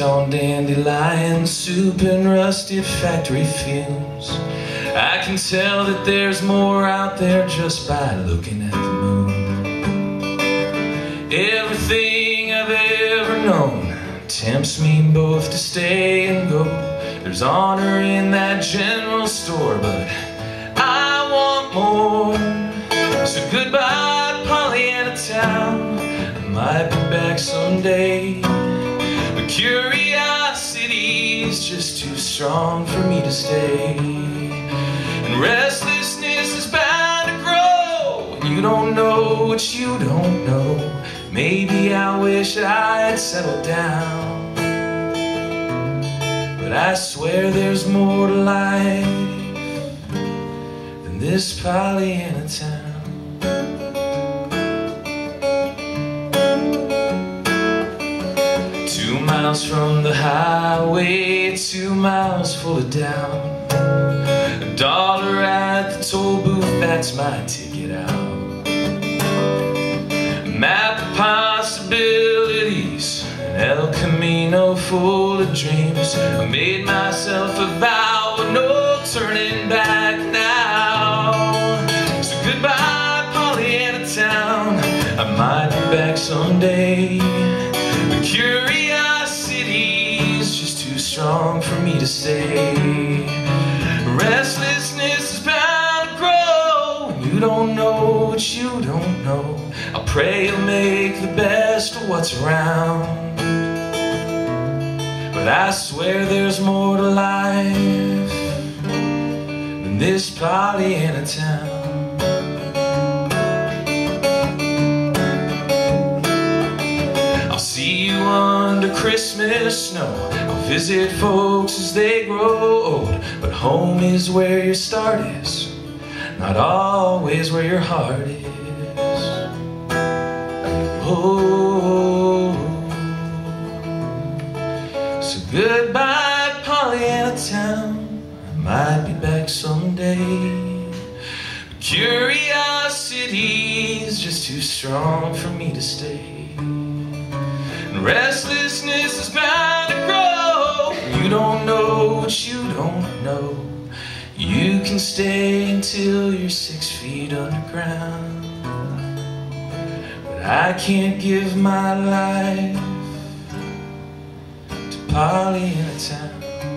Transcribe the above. Dust on dandelion soup and rusted factory fumes. I can tell that there's more out there just by looking at the moon. Everything I've ever known tempts me both to stay and go. There's honor in that general store, but I want more. So goodbye, Pollyanna Town. I might be back someday. Curiosity's just too strong for me to stay. And restlessness is bound to grow. And you don't know what you don't know. Maybe I wish I had settled down, but I swear there's more to life than this Pollyanna town. From the highway, 2 miles full of down. $1 at the toll booth, that's my ticket out. Map of possibilities, an El Camino full of dreams. I made myself a vow with no turning back now. So goodbye, Pollyanna Town. I might be back someday. But strong for me to stay. Restlessness is bound to grow. You don't know what you don't know. I pray you'll make the best of what's around, but I swear there's more to life than this Pollyanna town. Under Christmas snow, I'll visit folks as they grow old. But home is where your start is, not always where your heart is. Oh, so goodbye, Pollyanna Town. I might be back someday. But curiosity is just too strong for me to stay. Restlessness is bound to grow. You don't know what you don't know. You can stay until you're 6 feet underground, but I can't give my life to Pollyanna Town.